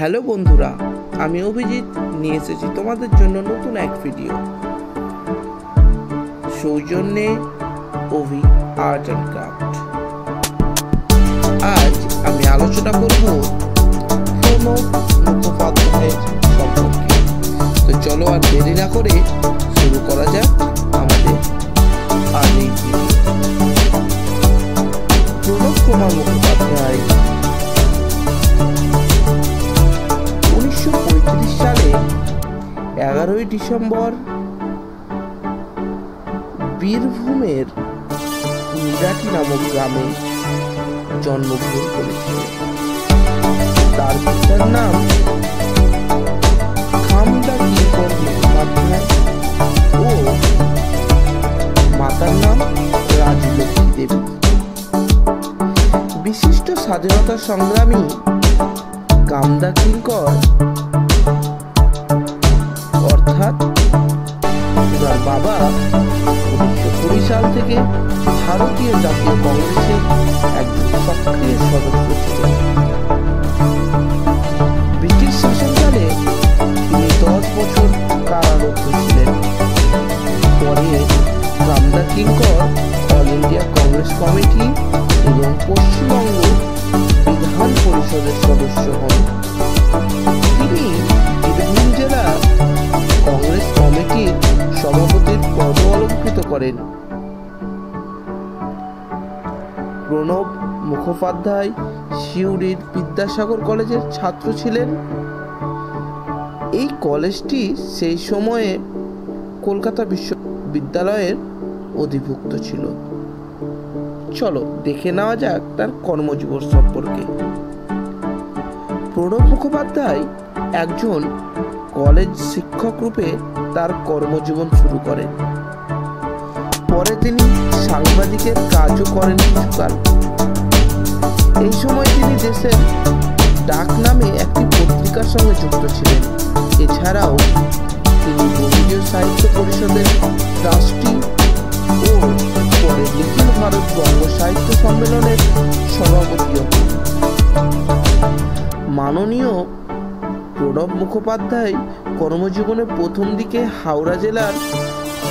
Hello বন্ধুরা, আমি অভিজিৎ নিয়ে এসেছি তোমাদের জন্য নতুন এক ভিডিও। সৌজন্যে অভি আর্ট অ্যান্ড ক্রাফট। আজ আমি আলোচনা করব প্রণব মুখোপাধ্যায়ের সম্পর্কে। তো চলো আর দেরি না করে শুরু করা যাক আমাদের আজ এই ভিডিও। প্রণব মুখোপাধ্যায় 11ই ডিসেম্বর বীরভূমের মিরাটি নামক গ্রামে জন্মগ্রহণ করেছিলেন। তার পিতার নাম ও মাতার নাম রাজলক্ষ্মী দেবী। বিশিষ্ট স্বাধীনতা সংগ্রামী কামদা কিঙ্কর অর্থাৎ ওনার বাবা 1920 সাল থেকে ভারতীয় জাতীয় কংগ্রেসের একজন সক্রিয় সদস্য ছিলেন। ব্রিটিশ শাসনকালে তিনি 10 বছর কারারুদ্ধ ছিলেন। পরে রামদা কিঙ্কর অল ইন্ডিয়া কংগ্রেস কমিটি এবং পশ্চিমবঙ্গ বিধান পরিষদের সদস্য হন। তিনি বীরভূম জেলা কংগ্রেস কমিটির সভাপতির পদ অলঙ্কৃত করেন। প্রণব মুখোপাধ্যায় সিউড়ির বিদ্যাসাগর কলেজের ছাত্র ছিলেন। এই কলেজটি সেই সময়ে কলকাতা বিশ্ববিদ্যালয়ের অধিভুক্ত ছিল। চলো দেখে নেওয়া যাক তার কর্মজীবন সম্পর্কে। প্রণব মুখোপাধ্যায় একজন কলেজ শিক্ষক রূপে তার কর্মজীবন শুরু করেন। পরে তিনি সাংবাদিকের কাজও করেন কিছুকাল। এই সময় তিনি দেশের ডাক নামে একটি পত্রিকার সঙ্গে যুক্ত ছিলেন। এছাড়াও তিনি বঙ্গীয় সাহিত্য পরিষদের ট্রাস্টি ও পরে নিখিল ভারত বঙ্গ সাহিত্য সম্মেলনের সভাপতিও। মাননীয় প্রণব মুখোপাধ্যায় কর্মজীবনে প্রথম দিকে হাওড়া জেলার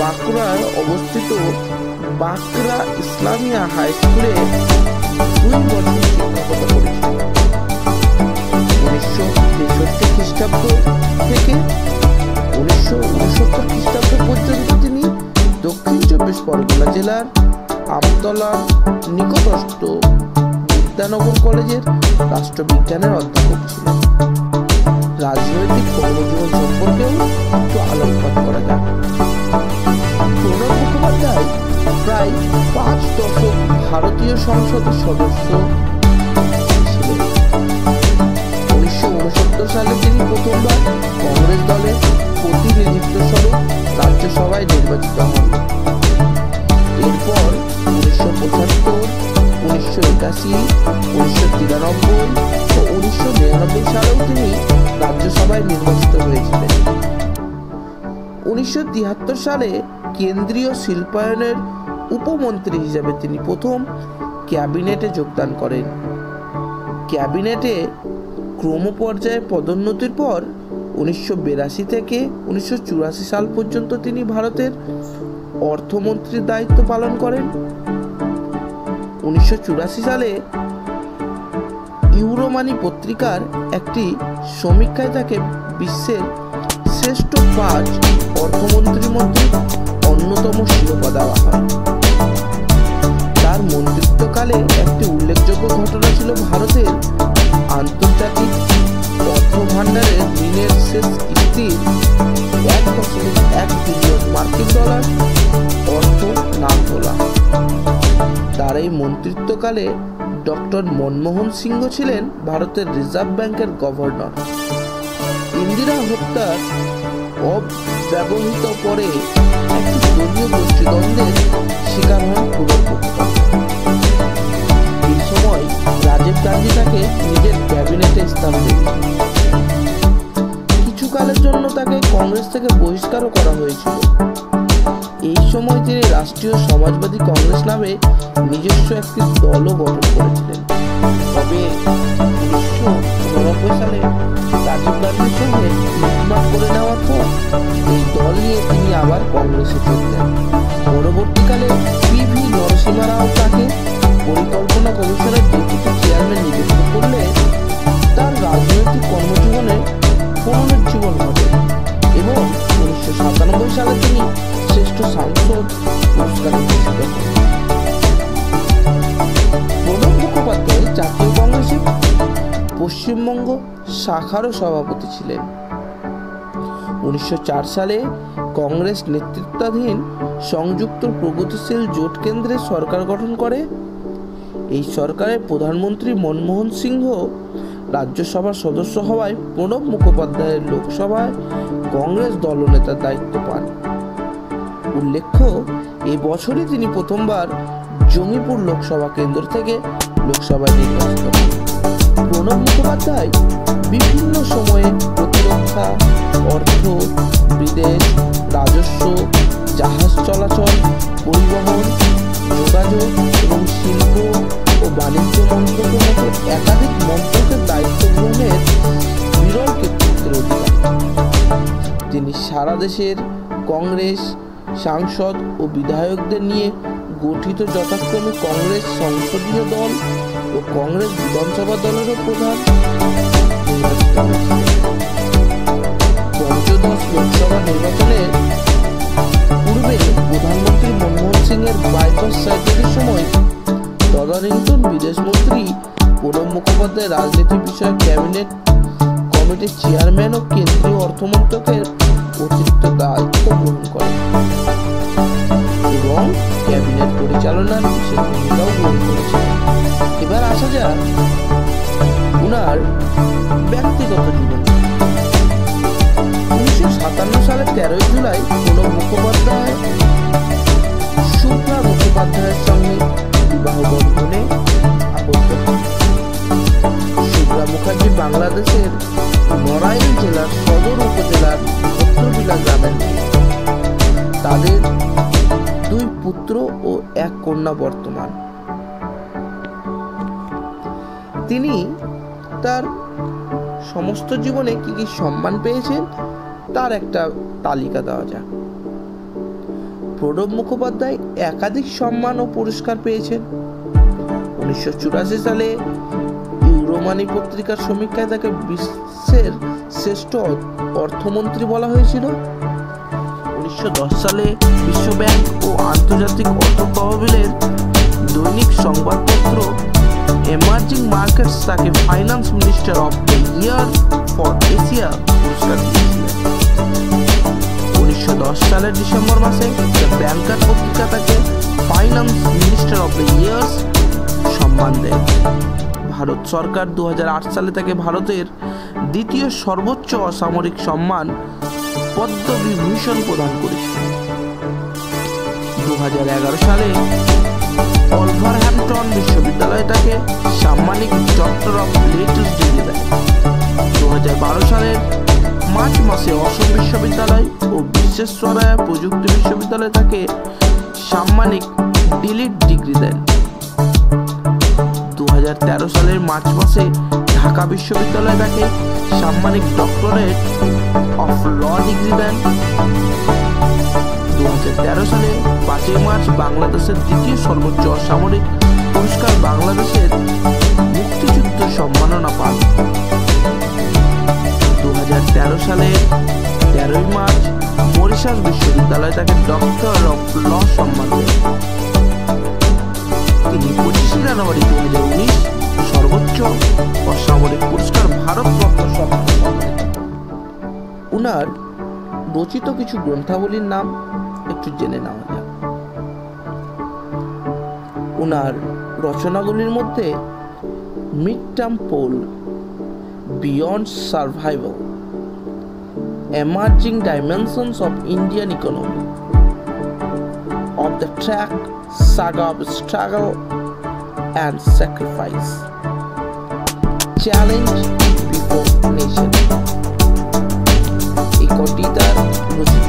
বাঁকুড়ায় অবস্থিত বাঁকুড়া ইসলামিয়া হাই স্কুলে 2 বছর শিক্ষকতা করেছেন। 1963 খ্রিস্টাব্দ থেকে 1969 খ্রিস্টাব্দ পর্যন্ত তিনি দক্ষিণ 24 পরগনা জেলার আমতলা নিকটস্থ বিদ্যানগর কলেজের রাষ্ট্রবিজ্ঞানের অধ্যাপক ছিলেন। রাজনৈতিক কর্মজীবন সম্পর্কেও একটু আলোকপাত করা যায়। প্রণব মুখোপাধ্যায় প্রায় 5 দশক ভারতীয় সংসদের সদস্য ছিলেন। 1969 সালে তিনি প্রথমবার কংগ্রেস দলের প্রতিনিধিত্বস্বরূপ রাজ্যসভায় নির্বাচিত হন। এরপর 1975, 1981, 1993 ও 1999 সালেও তিনি রাজ্যসভায় নির্বাচিত হয়েছিলেন। 1973 সালে কেন্দ্রীয় শিল্পায়নের উপমন্ত্রী হিসেবে তিনি প্রথম ক্যাবিনেটে যোগদান করেন। ক্যাবিনেটে ক্রমপর্যায়ে পদোন্নতির পর 1982 থেকে 1984 সাল পর্যন্ত তিনি ভারতের অর্থমন্ত্রীর দায়িত্ব পালন করেন। 1984 সালে ইউরোমানি পত্রিকার একটি সমীক্ষায় তাকে বিশ্বের শ্রেষ্ঠ 5 অর্থমন্ত্রীর মধ্যে অন্যতম শিরোপা দেওয়া হয়। তার মন্ত্রিত্বকালে একটি উল্লেখযোগ্য ঘটনা ছিল ভারতের আন্তর্জাতিক অর্থ ভাণ্ডারের ঋণের শেষ কিস্তির $1.1 বিলিয়ন অর্থ না তোলা। তার এই মন্ত্রিত্বকালে ডক্টর মনমোহন সিংহ ছিলেন ভারতের রিজার্ভ ব্যাংকের গভর্নর। ইন্দিরা হত্যার অব্যবহিত পরে একটি দলীয় গোষ্ঠীদ্বন্দ্বের শিকার হন পূর্বপক্ষ। এই সময় রাজীব গান্ধী তাকে নিজের ক্যাবিনেটে স্থান দেন। কিছুকালের জন্য তাকে কংগ্রেস থেকে বহিষ্কারও করা হয়েছিল। এই সময় তিনি রাষ্ট্রীয় সমাজবাদী কংগ্রেস নামে নিজস্ব একটি দলও গঠন করেছিলেন। তবে ১৯৯৯ সালে রাজীব গান্ধীর সঙ্গে মিটমাট করে নেওয়ার পর এই দল নিয়ে তিনি আবার কংগ্রেসে যোগ দেন। পরবর্তীকালে পি.ভি. নরসিংহ রাও তাকে পরিকল্পনা কমিশনের ডেপুটি চেয়ারম্যান নিযুক্ত করলে তার রাজনৈতিক কর্মজীবনে পুনরুজ্জীবন ঘটে এবং ১৯৯৭ সালে তিনি শ্রেষ্ঠ সাংসদ পুরস্কার ভূষিত হন। প্রণব মুখোপাধ্যায় জাতীয় কংগ্রেসের পশ্চিমবঙ্গ শাখারও সভাপতি ছিলেন। ১৯০৪ সালে কংগ্রেস নেতৃত্বাধীন সংযুক্ত প্রগতিশীল জোট কেন্দ্রে সরকার গঠন করে। এই সরকারের প্রধানমন্ত্রী মনমোহন সিংহ রাজ্যসভার সদস্য হওয়ায় প্রণব মুখোপাধ্যায়ের লোকসভায় কংগ্রেস দলনেতার দায়িত্ব পান। উল্লেখ্য, এই বছরই তিনি প্রথমবার জঙ্গিপুর লোকসভা কেন্দ্র থেকে লোকসভায় নির্বাচিত হন। প্রণব মুখোপাধ্যায় বিভিন্ন সময়ে প্রতিরক্ষা, অর্থ, বিদেশ, রাজস্ব, জাহাজ চলাচল, পরিবহন, যোগাযোগ এবং শিল্প ও বাণিজ্য মন্ত্রকের মতো একাধিক মন্ত্রকের দায়িত্ব গ্রহণের বিরল ক্ষেত্রে অধিকারী। তিনি সারা দেশের কংগ্রেস সাংসদ ও বিধায়কদের নিয়ে গঠিত যথাক্রমে কংগ্রেস সংসদীয় দল ও কংগ্রেস বিধানসভা দলেরও প্রধান। পঞ্চদশ লোকসভা নির্বাচনের পূর্বে প্রধানমন্ত্রী মনমোহন সিংয়ের বাইপাস সার্জারির সময় তদানীন্তন বিদেশমন্ত্রী প্রণব মুখোপাধ্যায় রাজনীতি বিষয়ক ক্যাবিনেট কমিটির চেয়ারম্যান ও কেন্দ্রীয় অর্থমন্ত্রকের অতিরিক্ত দায়িত্ব গ্রহণ করেন এবং ক্যাবিনেট পরিচালনার বিশেষ ভূমিকাও গ্রহণ করেছেন। এবার আসা যাক উনার ব্যক্তিগত জীবন। ১৯৫৭ সালের ১৩ই জুলাই প্রণব মুখোপাধ্যায় শুভ্রা মুখোপাধ্যায়ের সঙ্গে বিবাহ বন্ধনে আবদ্ধ হন। শুভ্রা মুখার্জি বাংলাদেশের নড়াইল জেলার সদর উপজেলার উত্তরবিলা গ্রামের মেয়ে। তাদের 2 পুত্র ও 1 কন্যা বর্তমান। তিনি তার সমস্ত জীবনে কি কি সম্মান পেয়েছেন তার একটা তালিকা দেওয়া যাক। প্রণব মুখোপাধ্যায় একাধিক সম্মান ও পুরস্কার পেয়েছেন। ১৯৮৪ সালে ইউরোমানি পত্রিকার সমীক্ষায় তাকে বিশ্বের শ্রেষ্ঠ অর্থমন্ত্রী বলা হয়েছিল। ১৯১০ সালে বিশ্বব্যাংক ও আন্তর্জাতিক অর্থ তহবিলের দৈনিক সংবাদপত্র এমার্জিং মার্কেটস তাকে finance minister of the year for Asia পুরস্কার দিয়েছিলেন। ১৯১০ সালের ডিসেম্বর মাসে ব্যাংকার পত্রিকা তাকে finance minister of the years সম্মান দেয়। ভারত সরকার ২০০৮ সালে তাকে ভারতের দ্বিতীয় সর্বোচ্চ অসামরিক সম্মান পদ্মবিভূষণ প্রদান করেছিল। ২০১১ সালে অলভারহ্যাম্পটন বিশ্ববিদ্যালয় তাকে সাম্মানিক ডক্টর অফ লেটুস ডিগ্রি দেয়। ২০১২ সালের মার্চ মাসে অসম বিশ্ববিদ্যালয় ও বিশ্বেশ্বরায়া প্রযুক্তি বিশ্ববিদ্যালয় তাকে সাম্মানিক ডিলিট ডিগ্রি দেন। ২০১৩ সালের মার্চ মাসে ঢাকা বিশ্ববিদ্যালয় তাকে সাম্মানিক ডক্টরেট অফ ল ডিগ্রি দেন। ২০১৩ সালে ৫ই মার্চ বাংলাদেশের দ্বিতীয় সর্বোচ্চ অসামরিক পুরস্কার বাংলাদেশের মুক্তিযুদ্ধ সম্মাননা পান। ২০১৩ সালে ১৩ই মার্চ মরিশাস বিশ্ববিদ্যালয় তাকে ডক্টর অফ ল সম্মান দেন। তিনি ২৫শে জানুয়ারি ২০১৯ সর্বোচ্চ অসামরিক পুরস্কার ভারতরত্ন সম্মান পান। উনার রচিত কিছু গ্রন্থাবলীর নাম একটু জেনে নেওয়া যাক। উনার রচনাগুলির মধ্যে mid term poll, beyond survival, emerging dimensions of Indian economy, off the track, saga of struggle and sacrifice, challenge before nation, এই কটি তার রচিত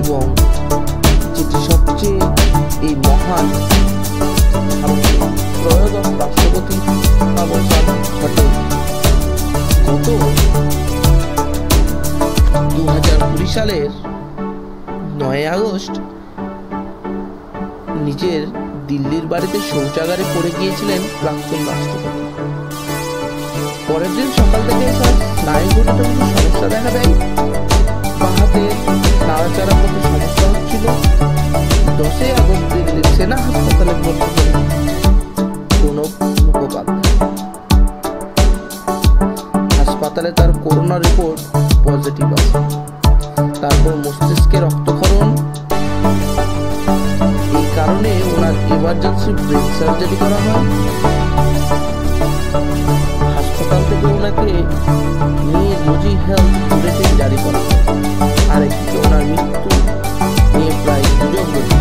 এবং যেটি সবচেয়ে এই মহান প্রয়োগ 2020 সালের 9 আগস্ট নিজের দিল্লির বাড়িতে শৌচাগারে পড়ে গিয়েছিলেন প্রাক্তন রাষ্ট্রপতি। পরের দিন সকাল থেকে এসব স্নায়ুগত সমস্যা দেখা দেয়। হাতের নাড়াচাড়া করতে সমস্যা হচ্ছিল। 10 আগস্ট দিল্লির সেনা হাসপাতালে ভর্তি করেন প্রণব মুখোপাধ্যায়। হাসপাতালে তার করোনা রিপোর্ট পজিটিভ আসে। তারপর মস্তিষ্কে রক্তক্ষরণ, এই কারণে ওনার ইমার্জেন্সি ব্রেন সার্জারি করা হয়। হাসপাতাল থেকে ওনাকে নিয়ে রোজই হেলথ বুলেটিন জারি করা হয়। আরেকটি ওনার মৃত্যু নিয়ে প্রায় গুজব রয়েছে,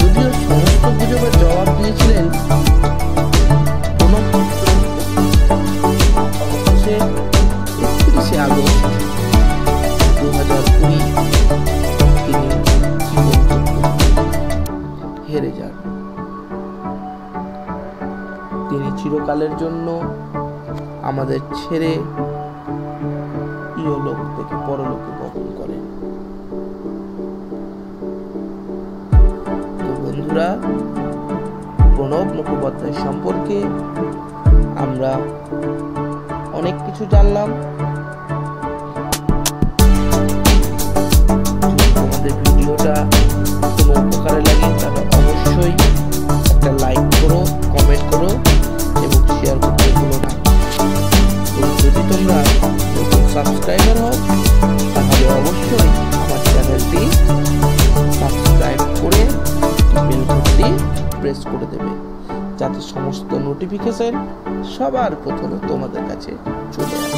যদিও সমস্ত গুজবের জবাব দিয়েছিলেন কালের জন্য আমাদের ছেড়ে ইহলোক থেকে পরলোকে গমন করেন। তো বন্ধুরা, প্রণব মুখোপাধ্যায় সম্পর্কে আমরা অনেক কিছু জানলাম। আমাদের ভিডিওটা কোনো উপকারে লাগে তাহলে অবশ্যই একটা লাইক করো, কমেন্ট করো এবং শেয়ার করতে ভুলো না। যদি তোমরা নতুন সাবস্ক্রাইবার হও তাহলে অবশ্যই আমার চ্যানেলটি সাবস্ক্রাইব করে বেল বাটনটি প্রেস করে দেবে, যাতে সমস্ত নোটিফিকেশন সবার প্রথমে তোমাদের কাছে চলে আসে।